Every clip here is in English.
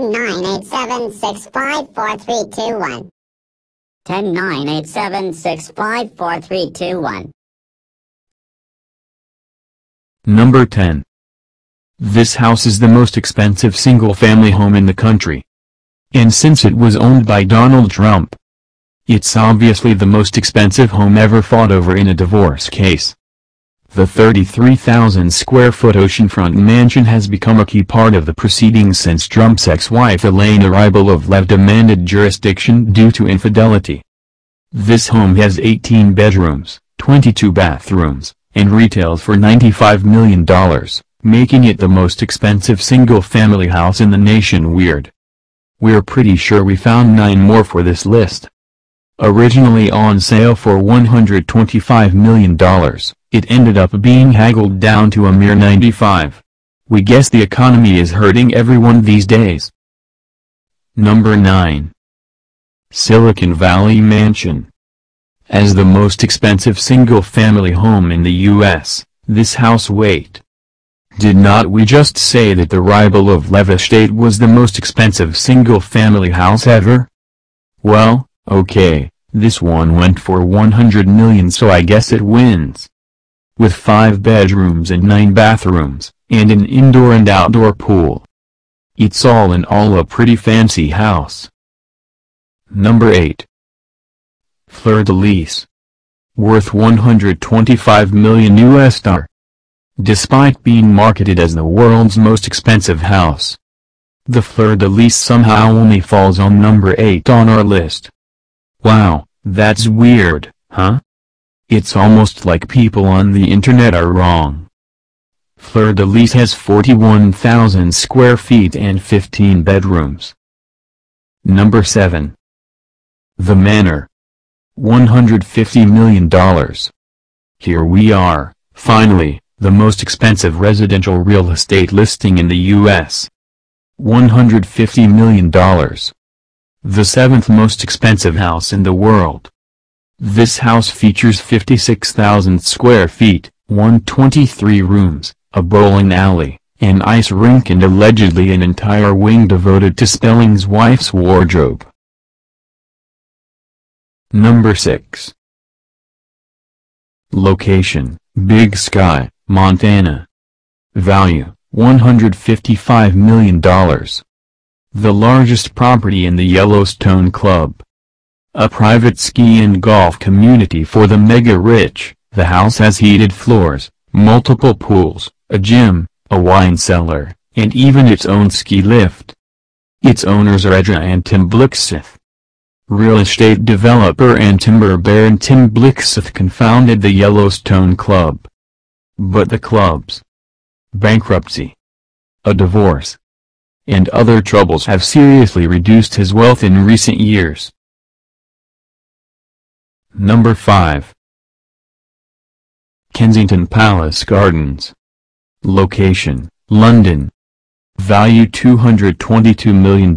10-9-8-7-6-5-4-3-2-1. 10-9-8-7-6-5-4-3-2-1. Number 10. This house is the most expensive single-family home in the country. And since it was owned by Donald Trump, it's obviously the most expensive home ever fought over in a divorce case. The 33,000-square-foot oceanfront mansion has become a key part of the proceedings since Trump's ex-wife Elena Rybolovlev demanded jurisdiction due to infidelity. This home has 18 bedrooms, 22 bathrooms, and retails for $95 million, making it the most expensive single-family house in the nation. We're pretty sure we found 9 more for this list. Originally on sale for $125 million. It ended up being haggled down to a mere 95. We guess the economy is hurting everyone these days. Number 9. Silicon Valley Mansion. As the most expensive single-family home in the U.S., this house did not we just say that the Rybolovlev Estate was the most expensive single-family house ever? Well, okay, this one went for $100 million, so I guess it wins. With 5 bedrooms and 9 bathrooms, and an indoor and outdoor pool. It's all in all a pretty fancy house. Number 8. Fleur de Lis. Worth $125 million. Despite being marketed as the world's most expensive house, the Fleur de Lis somehow only falls on number 8 on our list. Wow, that's weird, huh? It's almost like people on the internet are wrong. Fleur de Lis has 41,000 square feet and 15 bedrooms. Number 7. The Manor. $150 million. Here we are, finally, the most expensive residential real estate listing in the U.S. $150 million. The 7th most expensive house in the world. This house features 56,000 square feet, 123 rooms, a bowling alley, an ice rink and allegedly an entire wing devoted to Spelling's wife's wardrobe. Number 6. Location, Big Sky, Montana. Value, $155 million. The largest property in the Yellowstone Club, a private ski and golf community for the mega-rich. The house has heated floors, multiple pools, a gym, a wine cellar, and even its own ski lift. Its owners are Edra and Tim Blixeth. Real estate developer and timber baron Tim Blixeth confounded the Yellowstone Club. But the club's bankruptcy, a divorce, and other troubles have seriously reduced his wealth in recent years. Number 5. Kensington Palace Gardens. Location, London. Value $222 million.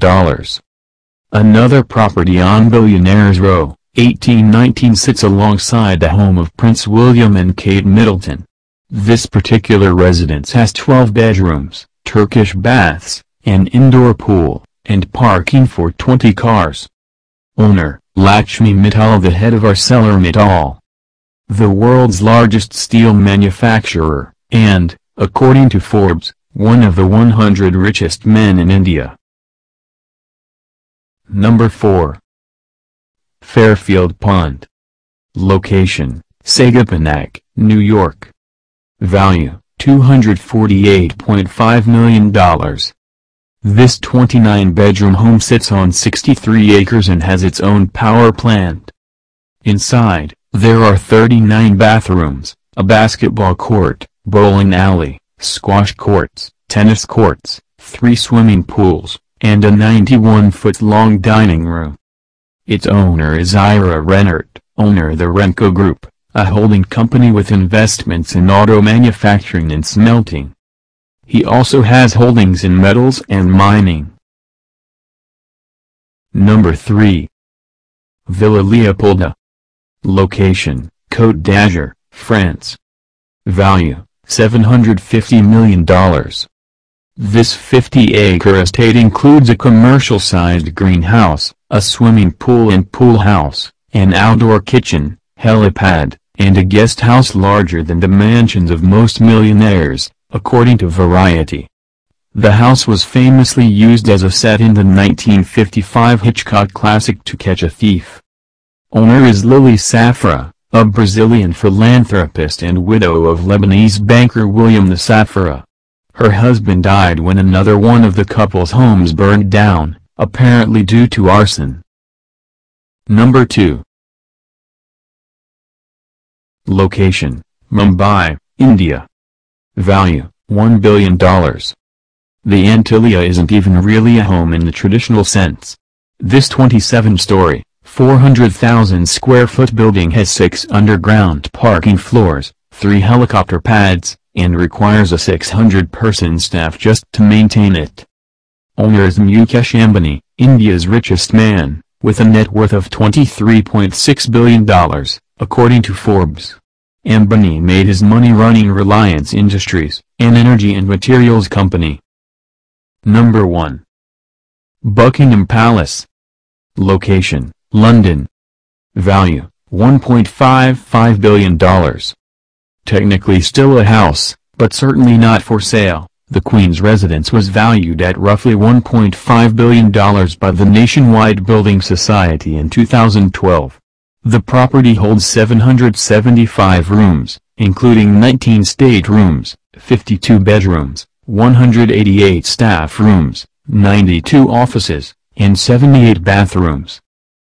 Another property on Billionaires Row, 1819 sits alongside the home of Prince William and Kate Middleton. This particular residence has 12 bedrooms, Turkish baths, an indoor pool, and parking for 20 cars. Owner, Lakshmi Mittal, the head of Arcelor Mittal, the world's largest steel manufacturer, and, according to Forbes, one of the 100 richest men in India. Number 4. Fairfield Pond. Location, Sagaponack, New York. Value, $248.5 million. This 29-bedroom home sits on 63 acres and has its own power plant. Inside, there are 39 bathrooms, a basketball court, bowling alley, squash courts, tennis courts, 3 swimming pools, and a 91-foot-long dining room. Its owner is Ira Rennert, owner of the Renco Group, a holding company with investments in auto manufacturing and smelting. He also has holdings in metals and mining. Number 3. Villa Leopolda. Location, Côte d'Azur, France. Value, $750 million. This 50-acre estate includes a commercial-sized greenhouse, a swimming pool and pool house, an outdoor kitchen, helipad, and a guest house larger than the mansions of most millionaires, according to Variety. The house was famously used as a set in the 1955 Hitchcock classic To Catch a Thief. Owner is Lily Safra, a Brazilian philanthropist and widow of Lebanese banker William Safra. Her husband died when another one of the couple's homes burned down, apparently due to arson. Number 2. Location: Mumbai, India. Value: $1 billion. The Antilia isn't even really a home in the traditional sense. This 27-story, 400,000-square-foot building has 6 underground parking floors, 3 helicopter pads, and requires a 600-person staff just to maintain it. Owner is Mukesh Ambani, India's richest man, with a net worth of $23.6 billion, according to Forbes. Ambani made his money running Reliance Industries, an energy and materials company. Number 1. Buckingham Palace. Location: London. Value: $1.55 billion. Technically still a house, but certainly not for sale, the Queen's residence was valued at roughly $1.5 billion by the Nationwide Building Society in 2012. The property holds 775 rooms, including 19 state rooms, 52 bedrooms, 188 staff rooms, 92 offices, and 78 bathrooms.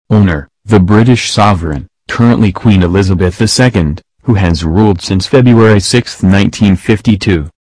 Owner, the British sovereign, currently Queen Elizabeth II, who has ruled since February 6, 1952.